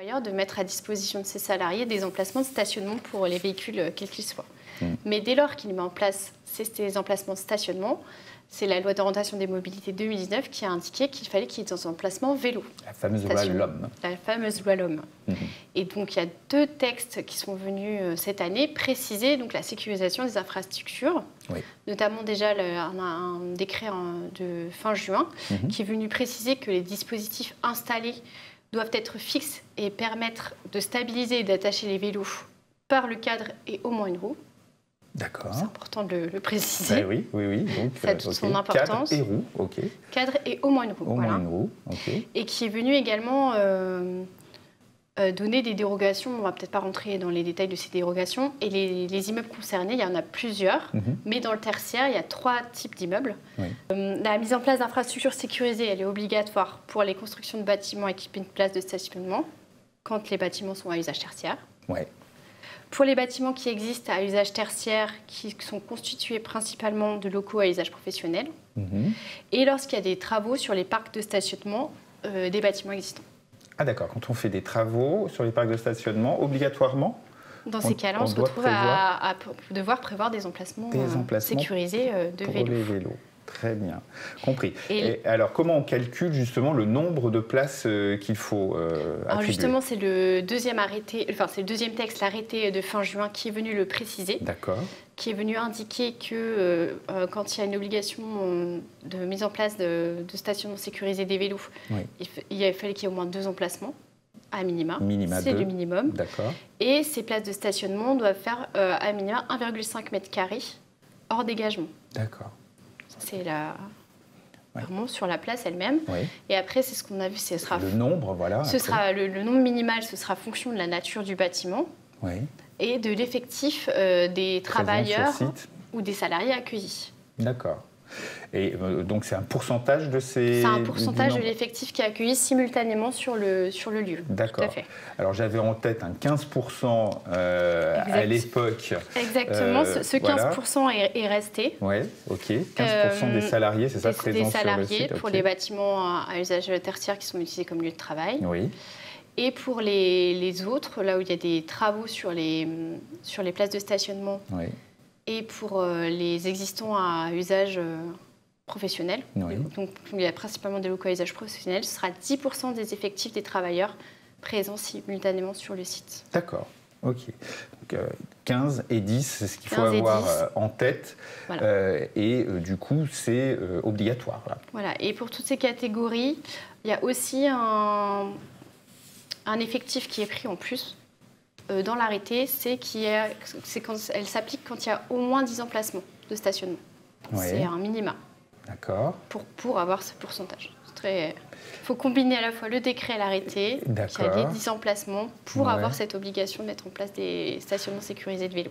employeurs de mettre à disposition de ses salariés des emplacements de stationnement pour les véhicules, quels qu'ils soient. Mais dès lors qu'il met en place ces emplacements de stationnement, c'est la loi d'orientation des mobilités 2019 qui a indiqué qu'il fallait qu'il y ait des emplacements vélo. La fameuse loi LOM. La fameuse loi LOM. Et donc, il y a deux textes qui sont venus cette année préciser donc, la sécurisation des infrastructures, oui. Notamment déjà un décret de fin juin qui est venu préciser que les dispositifs installés doivent être fixes et permettre de stabiliser et d'attacher les vélos par le cadre et au moins une roue. D'accord. C'est important de le préciser. Ben oui, oui, oui. Donc, ça a toute son importance. Cadre et roue, ok. Cadre et au moins une roue. Au moins une roue, ok. Et qui est venu également donner des dérogations. On ne va peut-être pas rentrer dans les détails de ces dérogations. Et les immeubles concernés, il y en a plusieurs. Mais dans le tertiaire, il y a 3 types d'immeubles. Oui. La mise en place d'infrastructures sécurisées, elle est obligatoire pour les constructions de bâtiments équipés de places de stationnement quand les bâtiments sont à usage tertiaire. Oui. Pour les bâtiments qui existent à usage tertiaire, qui sont constitués principalement de locaux à usage professionnel, et lorsqu'il y a des travaux sur les parcs de stationnement des bâtiments existants. Ah d'accord, quand on fait des travaux sur les parcs de stationnement, obligatoirement ? Dans ces cas-là, on se retrouve à devoir prévoir des emplacements sécurisés de vélos. Pour les vélos. Très bien, compris. Et alors, comment on calcule justement le nombre de places qu'il faut attribuer ? Alors justement, c'est le deuxième arrêté, enfin c'est le deuxième texte, l'arrêté de fin juin, qui est venu le préciser. D'accord. Qui est venu indiquer que quand il y a une obligation de mise en place de stationnement sécurisé des vélos, oui. il fallait qu'il y ait au moins 2 emplacements. À minima, c'est le minimum. D'accord. Et ces places de stationnement doivent faire à minima 1,5 m² hors dégagement. D'accord. C'est vraiment sur la place elle-même. Oui. Et après, c'est ce qu'on a vu. Ce sera le nombre, voilà. Ce sera le nombre minimal, ce sera fonction de la nature du bâtiment oui. et de l'effectif des travailleurs ou des salariés accueillis. D'accord. Et donc, c'est un pourcentage de ces... C'est un pourcentage de l'effectif qui est accueilli simultanément sur le lieu. D'accord. Tout à fait. Alors, j'avais en tête un 15% à l'époque. Exactement. Ce 15% voilà. est resté. Oui, OK. 15% des salariés, c'est ça, présent sur le site. Des salariés pour okay. les bâtiments à usage tertiaire qui sont utilisés comme lieu de travail. Oui. Et pour les autres, là où il y a des travaux sur les places de stationnement... Oui. Et pour les existants à usage professionnel, oui. donc il y a principalement des locaux à usage professionnel, ce sera 10% des effectifs des travailleurs présents simultanément sur le site. D'accord, ok. Donc, 15 et 10, c'est ce qu'il faut avoir en tête. Voilà. Du coup, c'est obligatoire. Là. Voilà, et pour toutes ces catégories, il y a aussi un effectif qui est pris en plus. Dans l'arrêté, c'est qu'elle s'applique quand il y a au moins 10 emplacements de stationnement. Oui. C'est un minima. D'accord. Pour avoir ce pourcentage. Il faut combiner à la fois le décret et l'arrêté, puis il y a des 10 emplacements pour ouais. avoir cette obligation de mettre en place des stationnements sécurisés de vélos.